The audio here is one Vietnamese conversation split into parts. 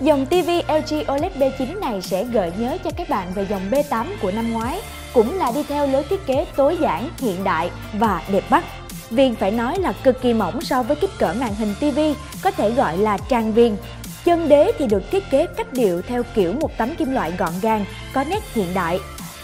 Dòng TV LG OLED B9 này sẽ gợi nhớ cho các bạn về dòng B8 của năm ngoái, cũng là đi theo lối thiết kế tối giản, hiện đại và đẹp mắt. Viền phải nói là cực kỳ mỏng so với kích cỡ màn hình TV, có thể gọi là tràn viền. Chân đế thì được thiết kế cách điệu theo kiểu một tấm kim loại gọn gàng, có nét hiện đại.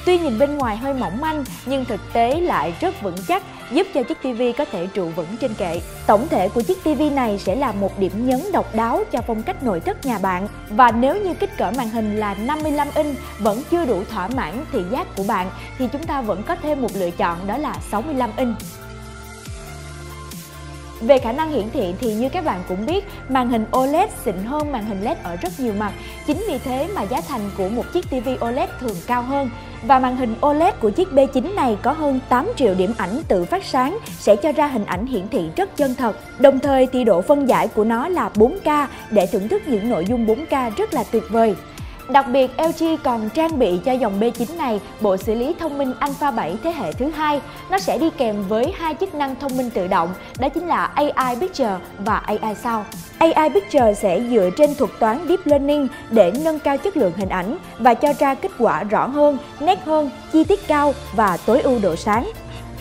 Tuy nhìn bên ngoài hơi mỏng manh nhưng thực tế lại rất vững chắc, giúp cho chiếc TV có thể trụ vững trên kệ. Tổng thể của chiếc TV này sẽ là một điểm nhấn độc đáo cho phong cách nội thất nhà bạn. Và nếu như kích cỡ màn hình là 55 inch vẫn chưa đủ thỏa mãn thị giác của bạn thì chúng ta vẫn có thêm một lựa chọn, đó là 65 inch. Về khả năng hiển thị thì như các bạn cũng biết, màn hình OLED xịn hơn màn hình LED ở rất nhiều mặt. Chính vì thế mà giá thành của một chiếc TV OLED thường cao hơn. Và màn hình OLED của chiếc B9 này có hơn 8 triệu điểm ảnh tự phát sáng sẽ cho ra hình ảnh hiển thị rất chân thật. Đồng thời thì độ phân giải của nó là 4K để thưởng thức những nội dung 4K rất là tuyệt vời. Đặc biệt, LG còn trang bị cho dòng B9 này bộ xử lý thông minh Alpha 7 thế hệ thứ 2. Nó sẽ đi kèm với hai chức năng thông minh tự động, đó chính là AI Picture và AI Sound. AI Picture sẽ dựa trên thuật toán Deep Learning để nâng cao chất lượng hình ảnh và cho ra kết quả rõ hơn, nét hơn, chi tiết cao và tối ưu độ sáng.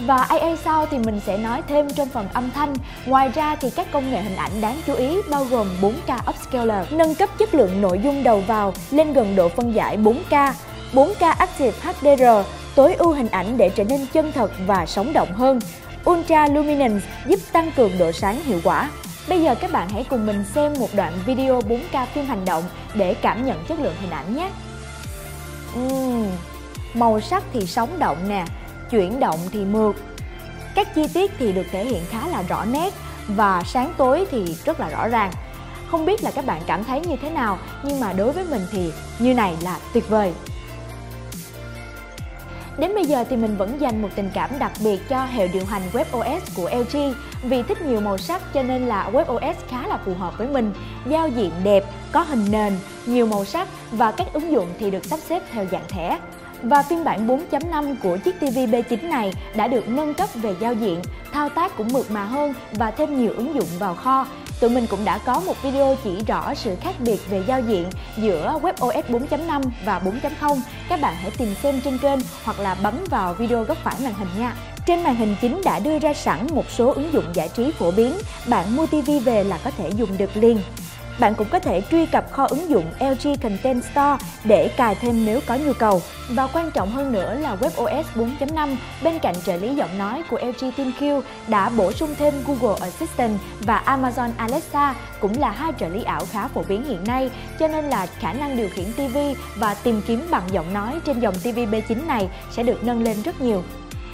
Và AI Sound thì mình sẽ nói thêm trong phần âm thanh. Ngoài ra thì các công nghệ hình ảnh đáng chú ý bao gồm 4K Upscaler, nâng cấp chất lượng nội dung đầu vào lên gần độ phân giải 4K, 4K Active HDR, tối ưu hình ảnh để trở nên chân thật và sống động hơn, Ultra Luminance giúp tăng cường độ sáng hiệu quả. Bây giờ các bạn hãy cùng mình xem một đoạn video 4K phim hành động để cảm nhận chất lượng hình ảnh nhé. Màu sắc thì sống động nè, chuyển động thì mượt. Các chi tiết thì được thể hiện khá là rõ nét và sáng tối thì rất là rõ ràng. Không biết là các bạn cảm thấy như thế nào, nhưng mà đối với mình thì như này là tuyệt vời. Đến bây giờ thì mình vẫn dành một tình cảm đặc biệt cho hệ điều hành WebOS của LG. Vì thích nhiều màu sắc cho nên là WebOS khá là phù hợp với mình. Giao diện đẹp, có hình nền, nhiều màu sắc và các ứng dụng thì được sắp xếp theo dạng thẻ. Và phiên bản 4.5 của chiếc TV B9 này đã được nâng cấp về giao diện, thao tác cũng mượt mà hơn và thêm nhiều ứng dụng vào kho. Tụi mình cũng đã có một video chỉ rõ sự khác biệt về giao diện giữa WebOS 4.5 và 4.0. Các bạn hãy tìm xem trên kênh hoặc là bấm vào video góc phải màn hình nha. Trên màn hình chính đã đưa ra sẵn một số ứng dụng giải trí phổ biến, bạn mua TV về là có thể dùng được liền. Bạn cũng có thể truy cập kho ứng dụng LG Content Store để cài thêm nếu có nhu cầu. Và quan trọng hơn nữa là WebOS 4.5 bên cạnh trợ lý giọng nói của LG ThinQ đã bổ sung thêm Google Assistant và Amazon Alexa, cũng là hai trợ lý ảo khá phổ biến hiện nay, cho nên là khả năng điều khiển TV và tìm kiếm bằng giọng nói trên dòng TV B9 này sẽ được nâng lên rất nhiều.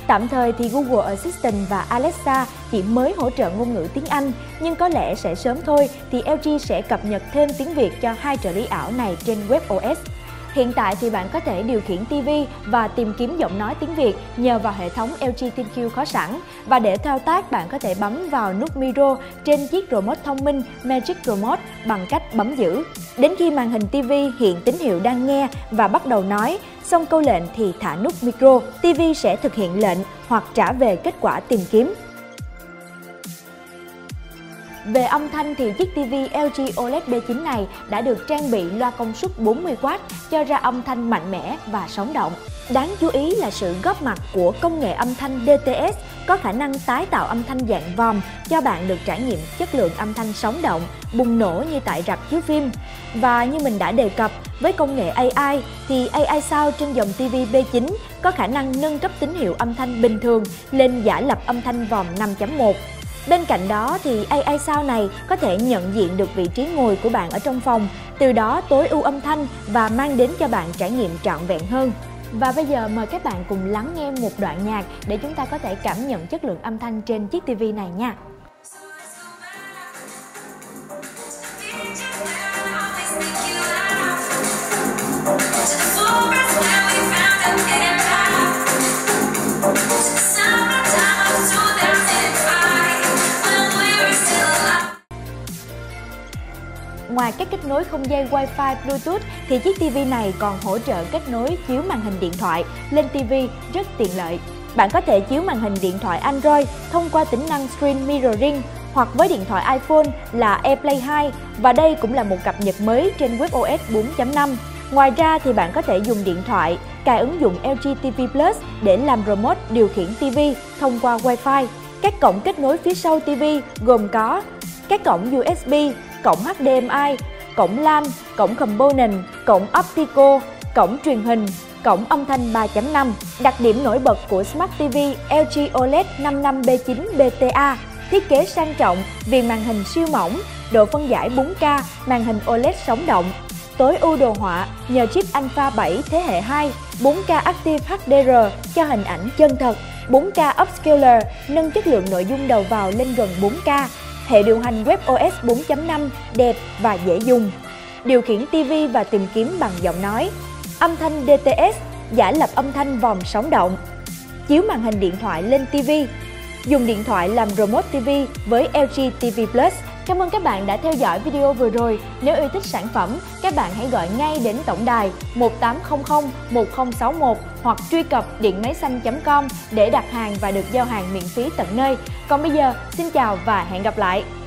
Tạm thời thì Google Assistant và Alexa chỉ mới hỗ trợ ngôn ngữ tiếng Anh, nhưng có lẽ sẽ sớm thôi thì LG sẽ cập nhật thêm tiếng Việt cho hai trợ lý ảo này trên WebOS. Hiện tại thì bạn có thể điều khiển TV và tìm kiếm giọng nói tiếng Việt nhờ vào hệ thống LG ThinQ có sẵn. Và để thao tác, bạn có thể bấm vào nút Miro trên chiếc remote thông minh Magic Remote bằng cách bấm giữ. Đến khi màn hình TV hiện tín hiệu đang nghe và bắt đầu nói, xong câu lệnh thì thả nút micro, TV sẽ thực hiện lệnh hoặc trả về kết quả tìm kiếm. Về âm thanh thì chiếc TV LG OLED B9 này đã được trang bị loa công suất 40W cho ra âm thanh mạnh mẽ và sống động. Đáng chú ý là sự góp mặt của công nghệ âm thanh DTS có khả năng tái tạo âm thanh dạng vòm cho bạn được trải nghiệm chất lượng âm thanh sống động, bùng nổ như tại rạp chiếu phim. Và như mình đã đề cập, với công nghệ AI thì AI Sound trên dòng TV B9 có khả năng nâng cấp tín hiệu âm thanh bình thường lên giả lập âm thanh vòm 5.1. Bên cạnh đó thì AI Sound này có thể nhận diện được vị trí ngồi của bạn ở trong phòng, từ đó tối ưu âm thanh và mang đến cho bạn trải nghiệm trọn vẹn hơn. Và bây giờ mời các bạn cùng lắng nghe một đoạn nhạc để chúng ta có thể cảm nhận chất lượng âm thanh trên chiếc TV này nha. Ngoài các kết nối không dây Wi-Fi Bluetooth thì chiếc TV này còn hỗ trợ kết nối chiếu màn hình điện thoại lên TV rất tiện lợi. Bạn có thể chiếu màn hình điện thoại Android thông qua tính năng Screen Mirroring hoặc với điện thoại iPhone là AirPlay 2 và đây cũng là một cập nhật mới trên WebOS 4.5. Ngoài ra thì bạn có thể dùng điện thoại, cài ứng dụng LG TV Plus để làm remote điều khiển TV thông qua Wi-Fi. Các cổng kết nối phía sau TV gồm có các cổng USB, cổng HDMI, cổng LAN, cổng Component, cổng Optico, cổng truyền hình, cổng âm thanh 3.5. Đặc điểm nổi bật của Smart TV LG OLED 55B9PTA thiết kế sang trọng vì màn hình siêu mỏng, độ phân giải 4K, màn hình OLED sống động, tối ưu đồ họa nhờ chip Alpha 7 thế hệ 2, 4K Active HDR cho hình ảnh chân thật, 4K Upscaler nâng chất lượng nội dung đầu vào lên gần 4K, hệ điều hành WebOS 4.5 đẹp và dễ dùng, điều khiển TV và tìm kiếm bằng giọng nói, âm thanh DTS, giả lập âm thanh vòng sóng động, chiếu màn hình điện thoại lên TV, dùng điện thoại làm remote TV với LG TV Plus. Cảm ơn các bạn đã theo dõi video vừa rồi. Nếu yêu thích sản phẩm, các bạn hãy gọi ngay đến tổng đài 1800 1061 hoặc truy cập điện máy xanh.com để đặt hàng và được giao hàng miễn phí tận nơi. Còn bây giờ, xin chào và hẹn gặp lại!